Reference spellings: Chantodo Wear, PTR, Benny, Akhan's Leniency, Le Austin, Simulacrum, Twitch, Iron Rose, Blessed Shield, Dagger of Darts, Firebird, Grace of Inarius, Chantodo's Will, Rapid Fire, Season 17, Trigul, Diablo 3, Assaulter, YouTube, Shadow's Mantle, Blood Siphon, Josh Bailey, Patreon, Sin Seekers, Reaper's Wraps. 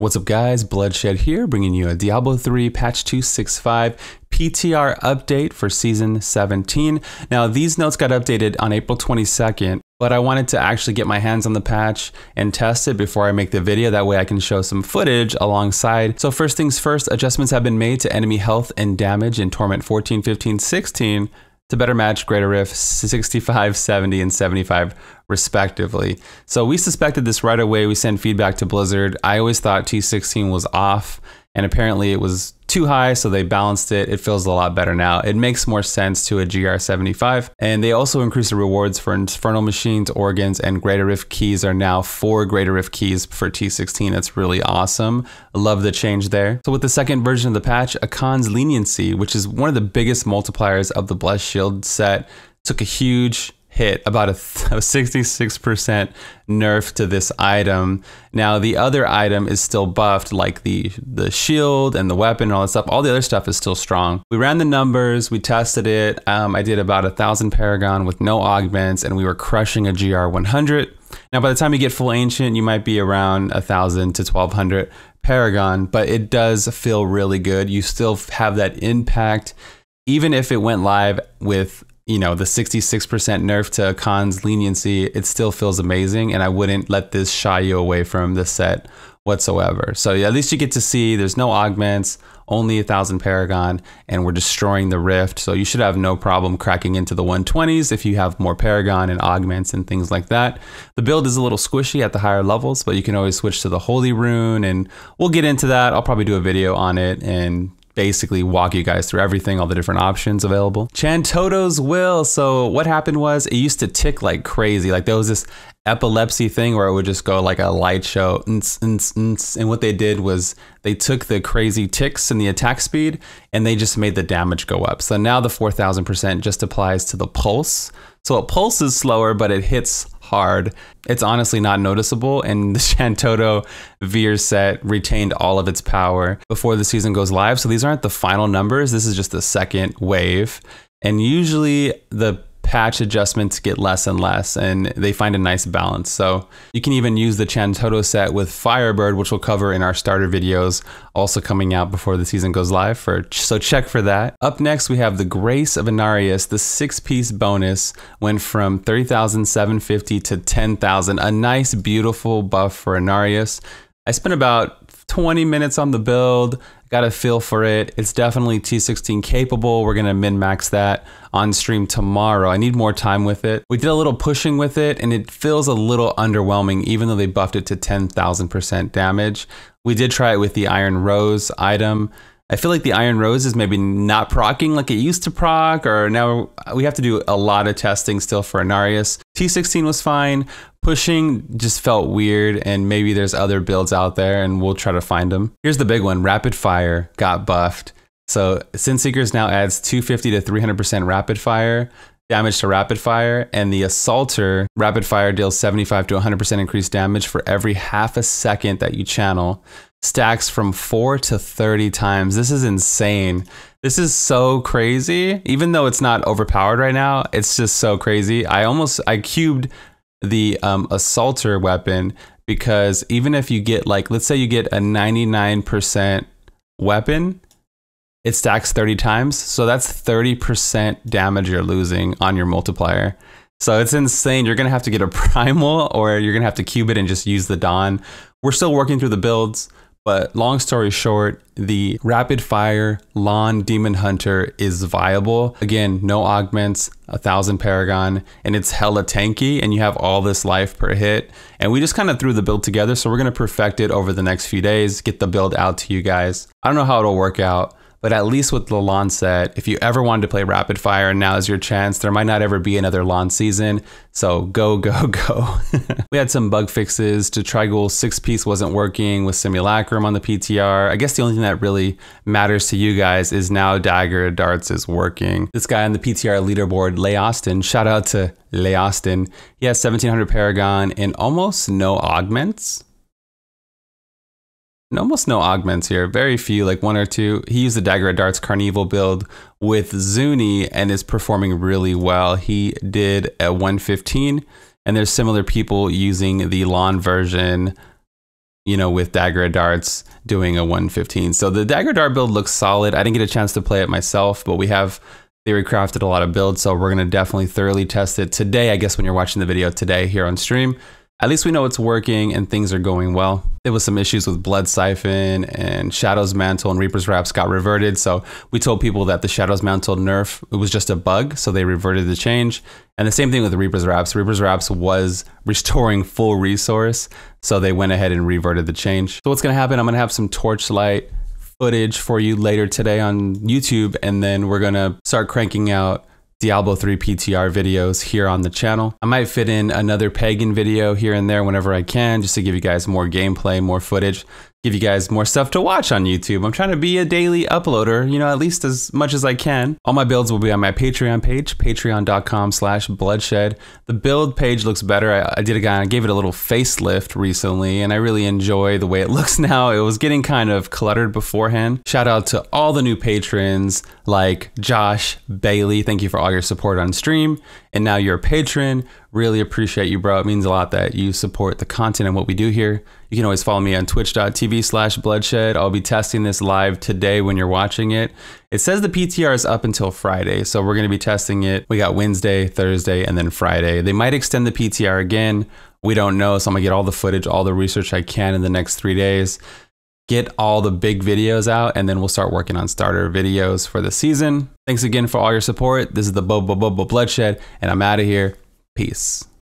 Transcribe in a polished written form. What's up guys, Bloodshed here, bringing you a Diablo 3 patch 2.6.5 PTR update for season 17. Now these notes got updated on April 22nd, but I wanted to actually get my hands on the patch and test it before I make the video. That way I can show some footage alongside. So first things first, adjustments have been made to enemy health and damage in Torment 14, 15, 16 to better match Greater Rift 65, 70, and 75 respectively. So we suspected this right away. We sent feedback to Blizzard. I always thought T16 was off and apparently it was too high, so they balanced it. It feels a lot better now. It makes more sense to a GR75. And they also increased the rewards for Infernal Machines, Organs, and Greater Rift Keys are now 4 Greater Rift Keys for T16. That's really awesome. Love the change there. So with the second version of the patch, Akhan's Leniency, which is one of the biggest multipliers of the Blessed Shield set, took a huge hit, about a 66% nerf to this item. Now the other item is still buffed, like the shield and the weapon and all that stuff. All the other stuff is still strong. We ran the numbers, we tested it. I did about 1,000 Paragon with no augments and we were crushing a GR 100. Now by the time you get full ancient, you might be around 1,000 to 1,200 Paragon, but it does feel really good. You still have that impact. Even if it went live with, you know, the 66% nerf to Akhan's Leniency, it still feels amazing, and I wouldn't let this shy you away from the set whatsoever. So yeah, at least you get to see there's no augments, only 1,000 Paragon, and we're destroying the rift. So you should have no problem cracking into the 120s if you have more Paragon and augments and things like that. The build is a little squishy at the higher levels, but you can always switch to the Holy Rune, and we'll get into that. I'll probably do a video on it and basically walk you guys through everything, all the different options available. Chantodo's Will. So what happened was it used to tick like crazy. Like there was this epilepsy thing where it would just go like a light show. And what they did was they took the crazy ticks and the attack speed and they just made the damage go up. So now the 4,000% just applies to the pulse. So it pulses slower, but it hits hard. It's honestly not noticeable, and the Chantodo Wear set retained all of its power before the season goes live. So these aren't the final numbers, this is just the second wave. And usually the patch adjustments get less and less, and they find a nice balance. So you can even use the Chantodo set with Firebird, which we'll cover in our starter videos, also coming out before the season goes live, so check for that. Up next, we have the Grace of Inarius. The 6-piece bonus went from 30,750 to 10,000. A nice, beautiful buff for Inarius. I spent about 20 minutes on the build, got a feel for it. It's definitely T16 capable. We're gonna min-max that on stream tomorrow. I need more time with it. We did a little pushing with it and it feels a little underwhelming even though they buffed it to 10,000% damage. We did try it with the Iron Rose item. I feel like the Iron Rose is maybe not procking like it used to proc, or now we have to do a lot of testing still for Inarius. T16 was fine. Pushing just felt weird, and maybe there's other builds out there and we'll try to find them. Here's the big one. Rapid Fire got buffed. So Sin Seekers now adds 250 to 300% Rapid Fire damage to Rapid Fire, and the Assaulter Rapid Fire deals 75 to 100% increased damage for every half a second that you channel. Stacks from 4 to 30 times. This is insane. This is so crazy. Even though it's not overpowered right now, it's just so crazy. I cubed the Assaulter weapon because even if you get, like, let's say you get a 99% weapon, it stacks 30 times. So that's 30% damage you're losing on your multiplier. So it's insane. You're going to have to get a primal, or you're going to have to cube it and just use the Dawn. We're still working through the builds, but long story short, the Rapid Fire Lawn Demon Hunter is viable. Again, no augments, 1,000 Paragon, and it's hella tanky, and you have all this life per hit. And we just kind of threw the build together, so we're going to perfect it over the next few days, get the build out to you guys. I don't know how it'll work out, but at least with the Lawn set, if you ever wanted to play Rapid Fire, now is your chance. There might not ever be another Lawn season, so go, go, go. We had some bug fixes to Trigul. 6-piece wasn't working with Simulacrum on the PTR. I guess the only thing that really matters to you guys is now Dagger of Darts is working. This guy on the PTR leaderboard, Le Austin, shout out to Le Austin. He has 1,700 Paragon and almost no augments. Almost no augments here, very few, like one or two. He used the Dagger of Darts Carnival build with Zuni and is performing really well. He did a 115, and there's similar people using the Lawn version, you know, with Dagger of Darts doing a 115. So the Dagger Dart build looks solid. I didn't get a chance to play it myself, but we have theory crafted a lot of builds, so we're going to definitely thoroughly test it today. I guess when you're watching the video today here on stream, at least we know it's working and things are going well. There was some issues with Blood Siphon and Shadow's Mantle and Reaper's Wraps got reverted. So we told people that the Shadow's Mantle nerf, it was just a bug. So they reverted the change. And the same thing with the Reaper's Wraps. Reaper's Wraps was restoring full resource. So they went ahead and reverted the change. So what's gonna happen, I'm gonna have some torchlight footage for you later today on YouTube. And then we're gonna start cranking out Diablo 3 PTR videos here on the channel. I might fit in another Pagan video here and there whenever I can, just to give you guys more gameplay, more footage, give you guys more stuff to watch on YouTube. I'm trying to be a daily uploader, you know, at least as much as I can. All my builds will be on my Patreon page, patreon.com/bloodshed. The build page looks better. I did a guy, I gave it a little facelift recently, and I really enjoy the way it looks now. It was getting kind of cluttered beforehand. Shout out to all the new patrons like Josh Bailey. Thank you for all your support on stream. And now you're a patron. Really appreciate you, bro. It means a lot that you support the content and what we do here. You can always follow me on twitch.tv/bloodshed. I'll be testing this live today when you're watching it. It says the PTR is up until Friday, so we're going to be testing it. We got Wednesday, Thursday, and then Friday. They might extend the PTR again. We don't know, so I'm going to get all the footage, all the research I can in the next 3 days. Get all the big videos out, and then we'll start working on starter videos for the season. Thanks again for all your support. This is the Bloodshed, and I'm out of here. Peace.